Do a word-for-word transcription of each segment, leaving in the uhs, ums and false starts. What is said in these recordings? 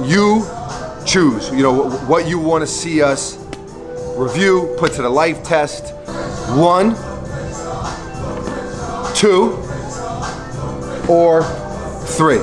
you choose, you know, what you want to see us review, put to the life test. One, two, or three.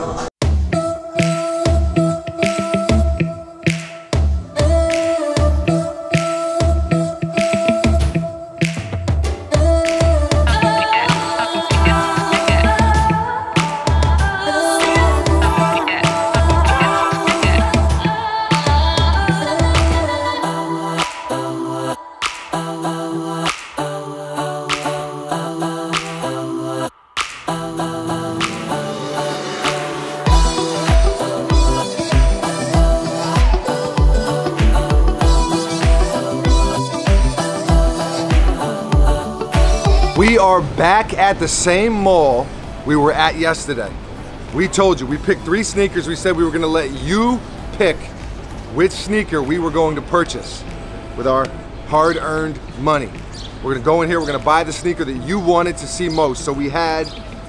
We are back at the same mall we were at yesterday. We told you, we picked three sneakers. We said we were gonna let you pick which sneaker we were going to purchase with our hard-earned money. We're gonna go in here, we're gonna buy the sneaker that you wanted to see most. So we had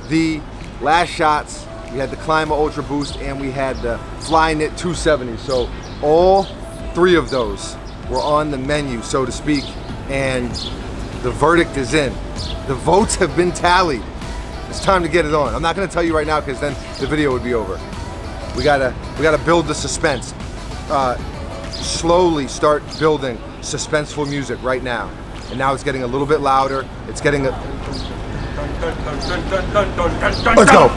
the Last Shots, we had the Clima Ultra Boost, and we had the Flyknit two seventy. So all three of those were on the menu, so to speak, and the verdict is in. The votes have been tallied. It's time to get it on. I'm not gonna tell you right now because then the video would be over. We gotta, we gotta build the suspense. Uh, slowly start building suspenseful music right now. And now it's getting a little bit louder. It's getting a... Let's go.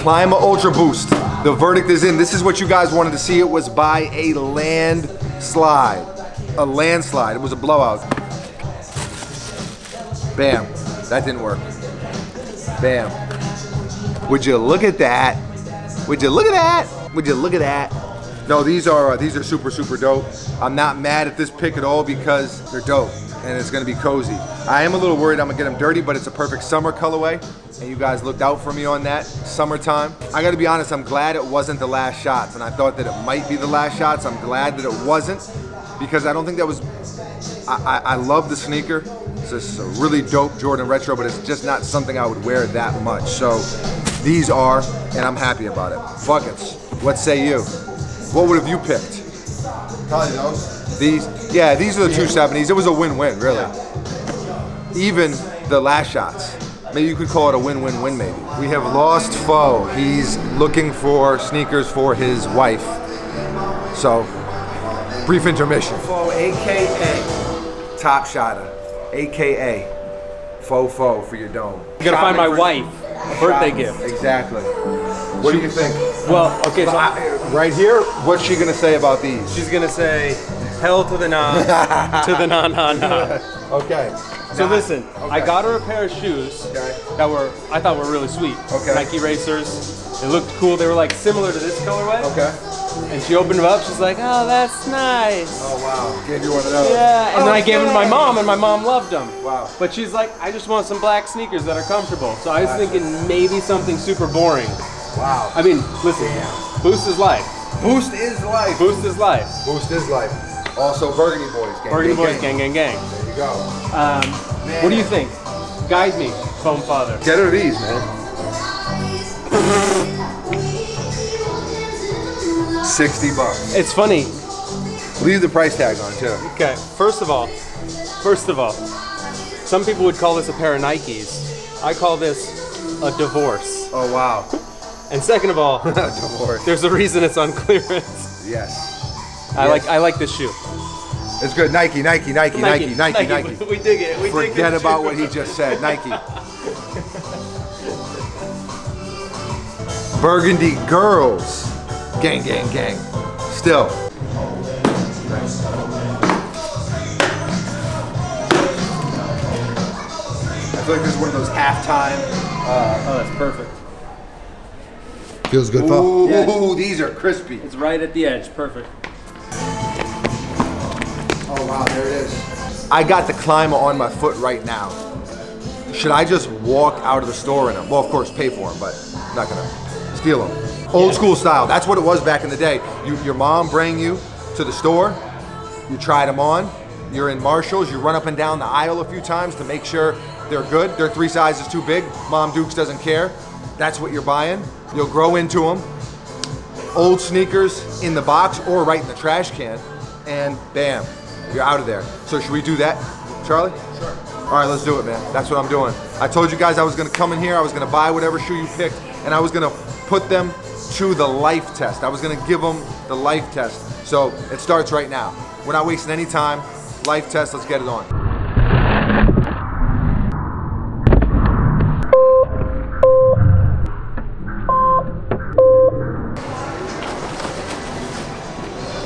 Clima Ultra Boost. The verdict is in. This is what you guys wanted to see. It was by a landslide. A landslide. It was a blowout. Bam. That didn't work. Bam. Would you look at that? Would you look at that? Would you look at that? No, these are uh, these are super super dope. I'm not mad at this pick at all because they're dope and it's gonna be cozy. I am a little worried I'm gonna get them dirty, but it's a perfect summer colorway. And you guys looked out for me on that, summertime. I gotta be honest, I'm glad it wasn't the Last Shots, and I thought that it might be the Last Shots. I'm glad that it wasn't, because I don't think that was, I, I, I love the sneaker. It's just a really dope Jordan retro, but it's just not something I would wear that much. So these are, and I'm happy about it. Buckets, what say you? What would have you picked? Probably those. These, yeah, these are the two seventies. It was a win-win, really. Yeah. Even the Last Shots. Maybe you could call it a win-win-win, maybe. We have lost foe. He's looking for sneakers for his wife. So, brief intermission. Foe, A K A Top Shotter, A K A Fofo for your dome. You gotta find my wife, a birthday gift. Exactly. What do you think? Well, okay, so I, right here, what's she gonna say about these? She's gonna say, hell to the nah, to the nah, nah, nah. Okay. So nah. Listen, okay. I got her a pair of shoes okay. that were I thought were really sweet. Okay. Nike Racers. They looked cool. They were like similar to this colorway. Okay. And she opened them up. She's like, "Oh, that's nice." Oh wow! Gave you one of those. Yeah. And oh, then I gave them to my mom, and my mom loved them. Wow. But she's like, "I just want some black sneakers that are comfortable." So I was gotcha. thinking maybe something super boring. Wow. I mean, listen. Damn. Boost is life. Boost is life. Boost is life. Boost is life. Also, Burgundy Boys gang. Burgundy gang, Boys gang, gang, gang. gang. There you go. Um, what do you think? Guide me, foam father. Get her these, man. sixty bucks. It's funny. Leave the price tag on, too. Okay. First of all, first of all, some people would call this a pair of Nikes. I call this a divorce. Oh, wow. And second of all, divorce. There's a reason it's on clearance. Yes. I yes. like I like this shoe. It's good. Nike, Nike, Nike, Nike, Nike, Nike. Nike. We dig it. We Forget dig it. about what he just said. Nike. Burgundy girls. Gang, gang, gang. Still. I feel like this is one of those halftime. Uh, oh, that's perfect. Feels good, though. Ooh, yes. These are crispy. It's right at the edge. Perfect. Oh wow, there it is. I got the Clima on my foot right now. Should I just walk out of the store in them? Well, of course, pay for them, but I'm not gonna steal them. Old yeah. school style. That's what it was back in the day. You, your mom bring you to the store, you tried them on, you're in Marshalls, you run up and down the aisle a few times to make sure they're good. They're three sizes too big. Mom Dukes doesn't care. That's what you're buying. You'll grow into them. Old sneakers in the box or right in the trash can, and bam, you're out of there. So should we do that, Charlie? Sure. All right, let's do it, man. That's what I'm doing. I told you guys I was gonna come in here, I was gonna buy whatever shoe you picked, and I was gonna put them to the life test. I was gonna give them the life test. So it starts right now. We're not wasting any time. Life test, let's get it on.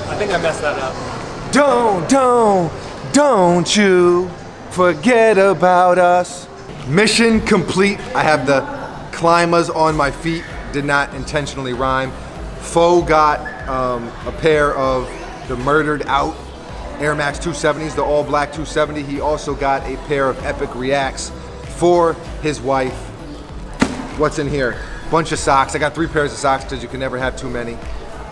I think I messed that up. Don't, don't, don't you forget about us. Mission complete. I have the Climas on my feet. Did not intentionally rhyme. Foe got um, a pair of the murdered out Air Max two seventies, the all black two seventy. He also got a pair of Epic Reacts for his wife. What's in here? Bunch of socks. I got three pairs of socks because you can never have too many.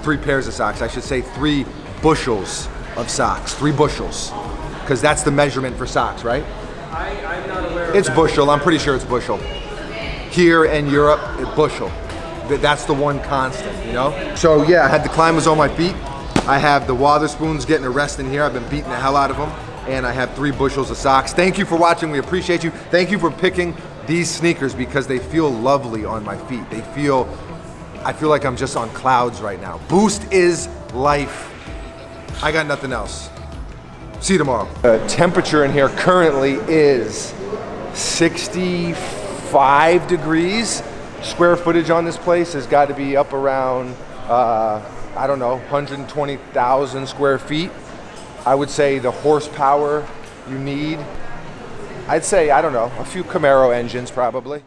Three pairs of socks. I should say three bushels of socks. Three bushels. Because that's the measurement for socks, right? I, I'm not aware of It's that. bushel. I'm pretty sure it's bushel. Here in Europe, it's bushel. That's the one constant, you know? So yeah, I had the Climas on my feet. I have the Watherspoons getting a rest in here. I've been beating the hell out of them. And I have three bushels of socks. Thank you for watching. We appreciate you. Thank you for picking these sneakers because they feel lovely on my feet. They feel... I feel like I'm just on clouds right now. Boost is life. I got nothing else. See you tomorrow. The temperature in here currently is sixty-five degrees. Square footage on this place has got to be up around, uh, I don't know, one hundred twenty thousand square feet. I would say the horsepower you need, I'd say, I don't know, a few Camaro engines probably.